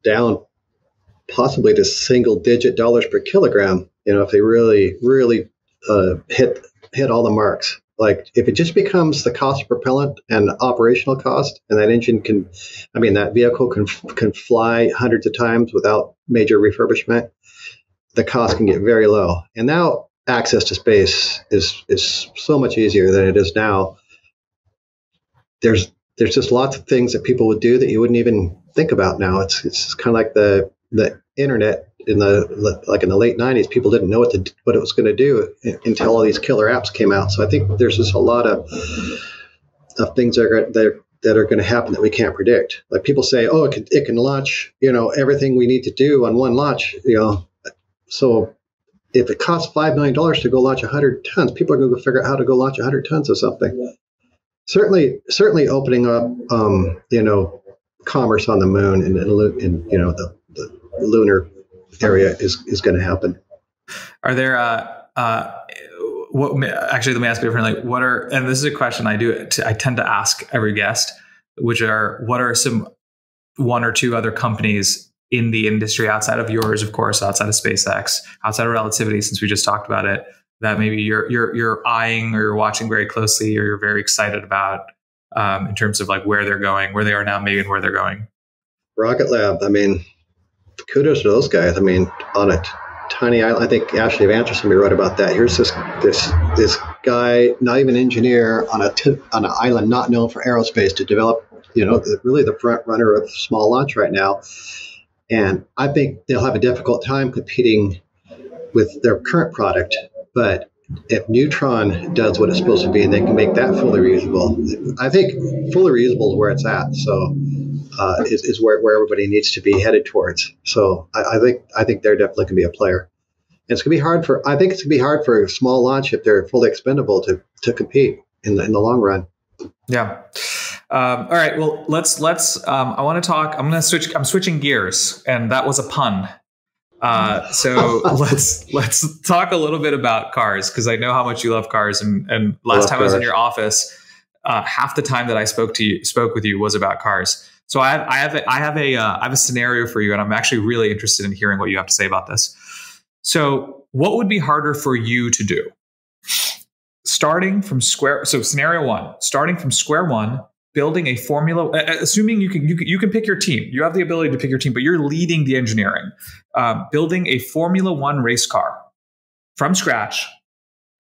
down possibly to single-digit dollars per kilogram, you know, if they really, really hit all the marks. Like, if it just becomes the cost of propellant and operational cost, and that engine that vehicle can fly hundreds of times without major refurbishment, the cost can get very low. And now access to space is so much easier than it is now. There's just lots of things that people would do that you wouldn't even think about now. It's kind of like the internet in the late 90s. People didn't know what it was going to do until all these killer apps came out. So I think there's just a lot of things that are going to happen that we can't predict. Like, people say, oh, it can launch, you know, everything we need to do on one launch, you know. So if it costs $5 million to go launch 100 tons, people are going to figure out how to go launch 100 tons of something. Yeah. Certainly opening up, you know, commerce on the moon and you know, the lunar area is going to happen. Are there let me ask you differently. What are, and this is a question I tend to ask every guest, which are, what are some one or two other companies in the industry outside of yours, of course, outside of SpaceX, outside of Relativity, since we just talked about it, that maybe you're eyeing or you're watching very closely, or you're very excited about in terms of like where they're going, where they are now, maybe, and where they're going? Rocket Lab. I mean, kudos to those guys. I mean, on a tiny island, I think Ashley Vance or somebody wrote about that. Here's this guy, not even an engineer, on an island not known for aerospace, to develop, you know, really the front runner of small launch right now. And I think they'll have a difficult time competing with their current product. But if Neutron does what it's supposed to be, they can make that fully reusable. I think fully reusable is where it's at. So is where everybody needs to be headed towards. So I think they're definitely going to be a player. And it's going to be hard for, I think it's going to be hard for a small launch, if they're fully expendable, to compete in the long run. Yeah. All right. Well, let's I want to talk, I'm switching gears, and that was a pun. So let's talk a little bit about cars, because I know how much you love cars. And last time I was in your office, half the time that I spoke with you was about cars. So I have a scenario for you, and I'm actually really interested in hearing what you have to say about this. So what would be harder for you to do? Starting from square one, building a formula, assuming you can pick your team, you have the ability to pick your team, but you're leading the engineering, building a Formula One race car from scratch.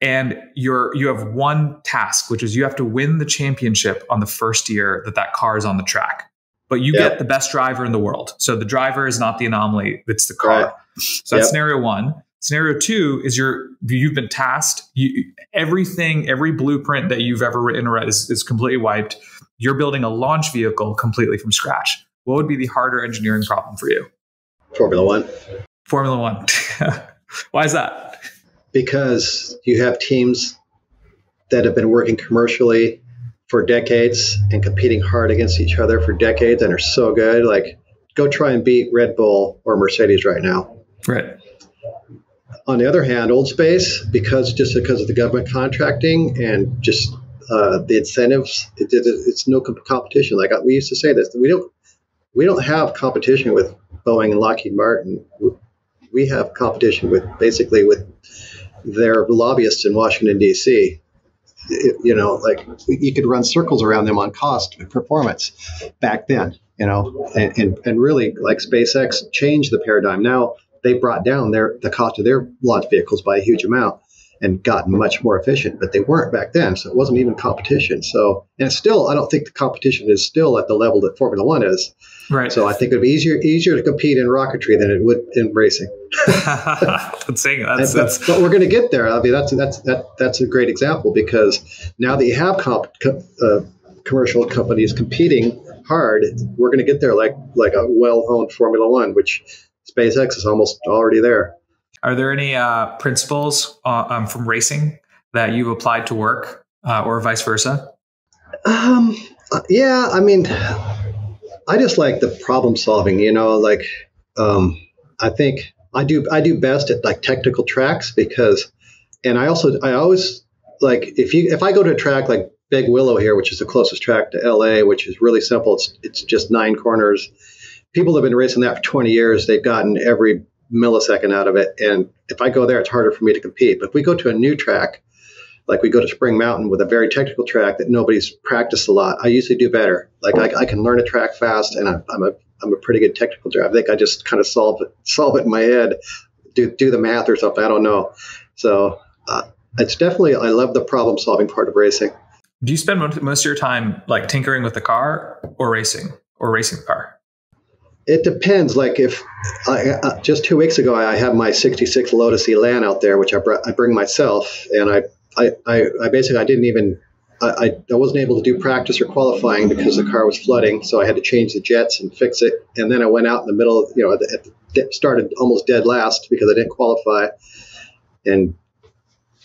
And you have one task, which is you have to win the championship on the first year that car is on the track, but you get the best driver in the world. So the driver is not the anomaly, it's the car. Right. So that's scenario one. Scenario two is you've been tasked, every blueprint that you've ever written is completely wiped. you're building a launch vehicle completely from scratch. What would be the harder engineering problem for you? Formula One. Why is that? Because you have teams that have been working commercially for decades and competing hard against each other for decades and are so good. Like, go try and beat Red Bull or Mercedes right now. Right. On the other hand, old space, because of the government contracting and just the incentives, it's no competition. Like we used to say this, we don't have competition with Boeing and Lockheed Martin. We have competition with their lobbyists in Washington, D.C. You could run circles around them on cost and performance back then, and really, like, SpaceX changed the paradigm. Now they brought down the cost of their launch vehicles by a huge amount and gotten much more efficient, but they weren't back then. So it wasn't even competition. So, and still, I don't think the competition is still at the level that Formula One is. Right. So I think it'd be easier to compete in rocketry than it would in racing. But we're going to get there. I mean, that's a great example, because now that you have commercial companies competing hard, we're going to get there like a well-honed Formula One, which SpaceX is almost already there. Are there any principles from racing that you've applied to work or vice versa? Yeah, I mean, I just like the problem solving, I think I do best at like technical tracks, because I always like, if I go to a track like Big Willow here, which is the closest track to LA, which is really simple. It's just 9 corners. People have been racing that for 20 years. They've gotten every millisecond out of it. And if I go there, it's harder for me to compete. But if we go to a new track, like we go to Spring Mountain with a very technical track that nobody's practiced a lot, I usually do better. Like I can learn a track fast, and I'm a pretty good technical driver. I think I just kind of solve it in my head, do the math or something. I don't know. So it's definitely, I love the problem solving part of racing. Do you spend most of your time like tinkering with the car or racing the car? It depends. Like if just 2 weeks ago, I had my 66 Lotus Elan out there, which I bring myself, and I wasn't able to do practice or qualifying because the car was flooding. So I had to change the jets and fix it. And then I went out in the middle of, started almost dead last because I didn't qualify, and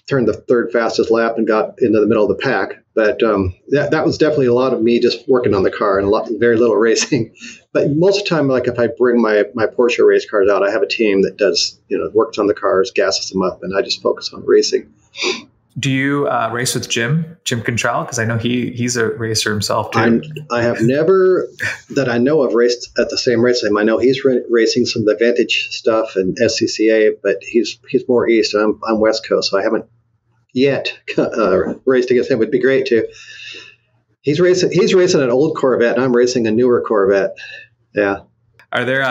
turned the third fastest lap and got into the middle of the pack. But that was definitely a lot of me just working on the car and very little racing. But most of the time, like if I bring my Porsche race cars out, I have a team that does, works on the cars, gasses them up, and I just focus on racing. Do you race with Jim Contral? Because I know he's a racer himself, too. I have never, that I know of, raced at the same race as him. I know he's racing some of the vintage stuff and SCCA, but he's more east, and I'm west coast, so I haven't yet raced against him. Would be great to. He's racing an old Corvette, and I'm racing a newer Corvette. Yeah. Are there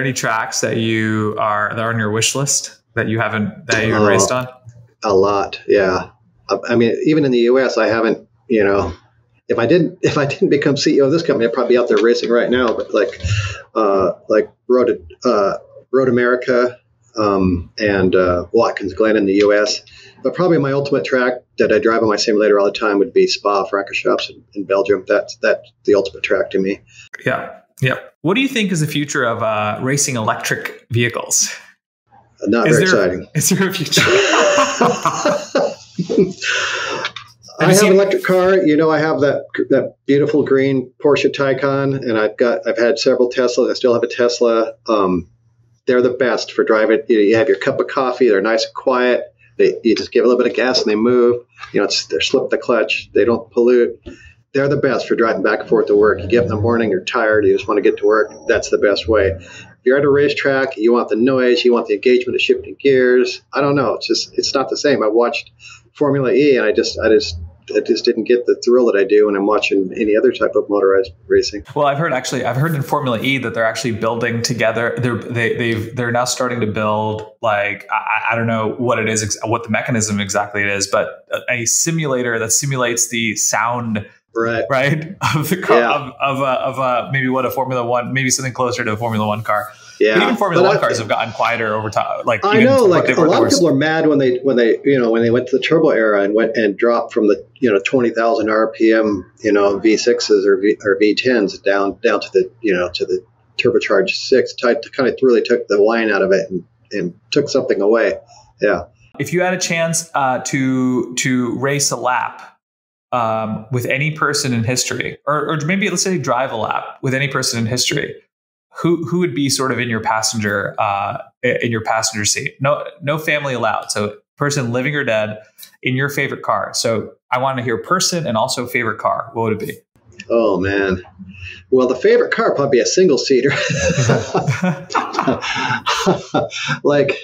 any tracks that are on your wish list that you haven't raced on? A lot, yeah. I mean, even in the U.S., I haven't. If I didn't become CEO of this company, I'd probably be out there racing right now. But like Road America and Watkins Glen in the U.S. But probably my ultimate track that I drive on my simulator all the time would be Spa-Francorchamps in Belgium. That's the ultimate track to me. Yeah, yeah. What do you think is the future of racing electric vehicles? Not very exciting. Is there a future? I have an electric car. I have that beautiful green Porsche Taycan, and I've had several Teslas. I still have a Tesla. They're the best for driving. You have your cup of coffee. They're nice and quiet. You just give a little bit of gas and they move. They slip the clutch. They don't pollute. They're the best for driving back and forth to work. You get up in the morning, you're tired, you just want to get to work. That's the best way. If you're at a racetrack, you want the noise, you want the engagement of shifting gears. I don't know. It's not the same. I watched Formula E, and I just didn't get the thrill that I do when I'm watching any other type of motorized racing. Well, I've heard in Formula E that they're actually building together. They're now starting to build, like, I don't know what it is, what the mechanism exactly it is, but a simulator that simulates the sound. Right. Of the car, of maybe what a Formula One, maybe something closer to a Formula One car. Yeah, but even Formula One cars have gotten quieter over time. Like I know, like a lot of people are mad when they went to the turbo era and went and dropped from the 20,000 RPM V6s or V10s down to the to the turbocharged six. Kind of really took the wine out of it and took something away. Yeah. If you had a chance to race a lap with any person in history, or maybe let's say drive a lap with any person in history, who would be sort of in your passenger seat? No family allowed. So person living or dead in your favorite car. So I want to hear person and also favorite car. What would it be? Oh man, well the favorite car would probably be a single seater. Like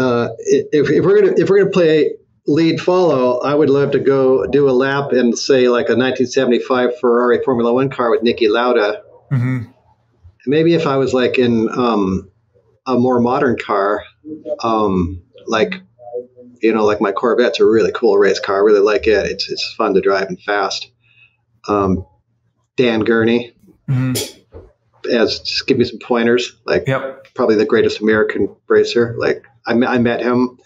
if we're gonna play lead follow, I would love to go do a lap in, say, like a 1975 Ferrari Formula One car with Niki Lauda. Mm-hmm. Maybe if I was like in a more modern car, like my Corvette's a really cool race car. I really like it. It's fun to drive and fast. Dan Gurney, mm-hmm. Just give me some pointers. Like yep. Probably the greatest American racer. Like I met him.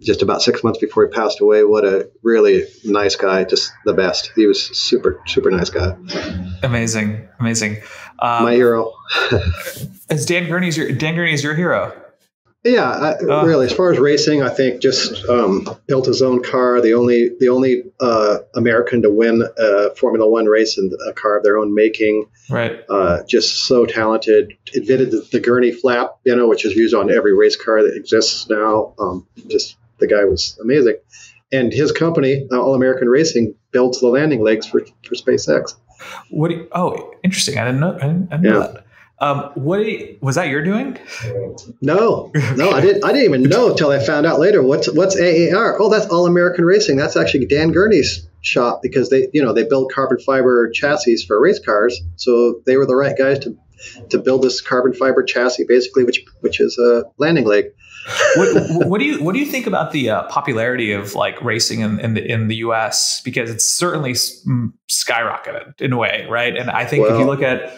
Just about 6 months before he passed away. What a really nice guy, just the best. He was super, super nice guy. Amazing, amazing. My hero. Is Dan Gurney is your hero? Yeah, really. As far as racing, I think just built his own car. The only American to win a Formula One race in a car of their own making. Right. Just so talented. Invented the Gurney flap, which is used on every race car that exists now. Just the guy was amazing, and his company, All American Racing, builds the landing legs for SpaceX. Interesting. I didn't know that. Was that your doing? No, I didn't even know until I found out later. What's AAR? Oh, that's All American Racing. That's actually Dan Gurney's shop because they build carbon fiber chassis for race cars. So they were the right guys to build this carbon fiber chassis, basically, which is a landing leg. What do you think about the popularity of like racing in the U.S. because it's certainly skyrocketed in a way, right? And I think if you look at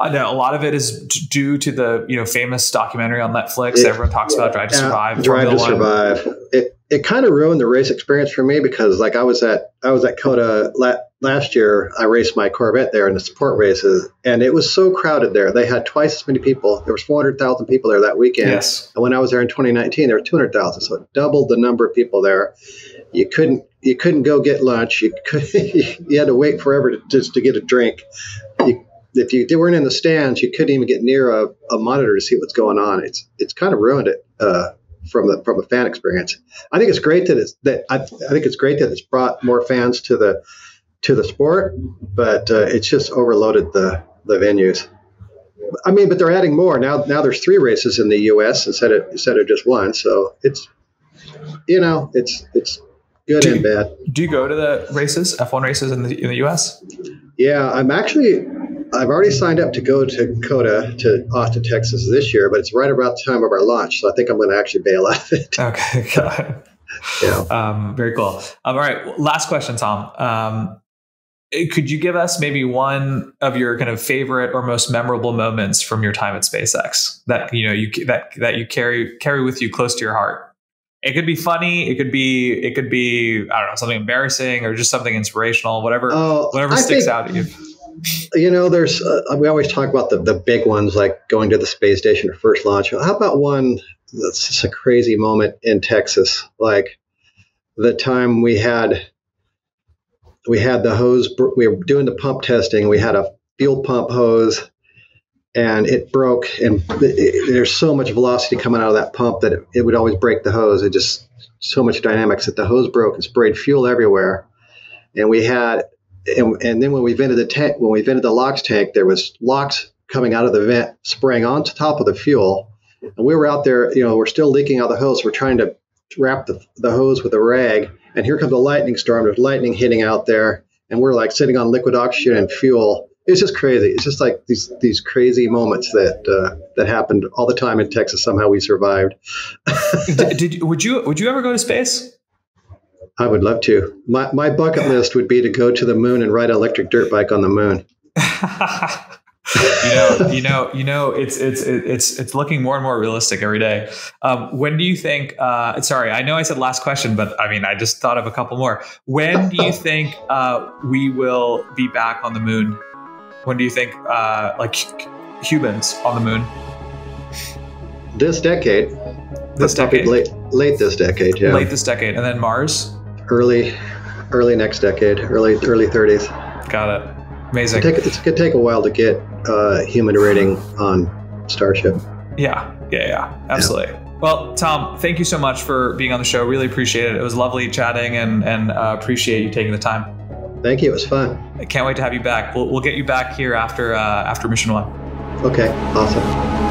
no, a lot of it is due to the famous documentary on Netflix. Everyone talks about Drive to Survive. Drive to Survive. It kind of ruined the race experience for me because like I was at COTA last year. I raced my Corvette there in the support races, and it was so crowded there. They had twice as many people. There was 400,000 people there that weekend. Yes. And when I was there in 2019, there were 200,000, so it doubled the number of people there. You couldn't go get lunch. You had to wait forever just to get a drink. If you weren't in the stands, you couldn't even get near a monitor to see what's going on. It's kind of ruined it from the fan experience. I think it's great that it's brought more fans to the sport, but it's just overloaded the venues. I mean, but they're adding more now. Now there's 3 races in the U.S. instead of just one. So it's good and bad. Do you go to the races, F1 races in the U.S.? Yeah, I've already signed up to go to COTA to Austin, Texas this year, but it's right about the time of our launch. So I think I'm going to actually bail out of it. Okay. Got it. Yeah. Very cool. All right. Last question, Tom. Could you give us maybe one of your kind of favorite or most memorable moments from your time at SpaceX that, you carry with you close to your heart? It could be funny. It could be, I don't know, something embarrassing or just something inspirational, whatever sticks out at you. There's we always talk about the big ones like going to the space station or first launch. How about one that's just a crazy moment in Texas, like the time we had the hose. We were doing the pump testing. We had a fuel pump hose, and it broke. And there's so much velocity coming out of that pump that it would always break the hose. It just so much dynamics that the hose broke and sprayed fuel everywhere. And we had. And then when we vented the tank, there was LOX coming out of the vent, spraying on top of the fuel. And we were out there, we're still leaking out the hose. We're trying to wrap the hose with a rag. And here comes a lightning storm. There's lightning hitting out there. And we're like sitting on liquid oxygen and fuel. It's just crazy. It's just like these crazy moments that happened all the time in Texas. Somehow we survived. Would you ever go to space? I would love to. My bucket list would be to go to the moon and ride an electric dirt bike on the moon. It's looking more and more realistic every day. When do you think, sorry, I know I said last question, but I mean, I just thought of a couple more. When do you think, we will be back on the moon? When do you think, like humans on the moon? This decade. This decade. Late this decade. Yeah. Late this decade. And then Mars? Early next decade, early 30s. Got it. Amazing. It could take a while to get human rating on Starship. Yeah. Absolutely. Yeah. Well, Tom, thank you so much for being on the show. Really appreciate it. It was lovely chatting, and appreciate you taking the time. Thank you. It was fun. I can't wait to have you back. We'll get you back here after Mission 1. Okay. Awesome.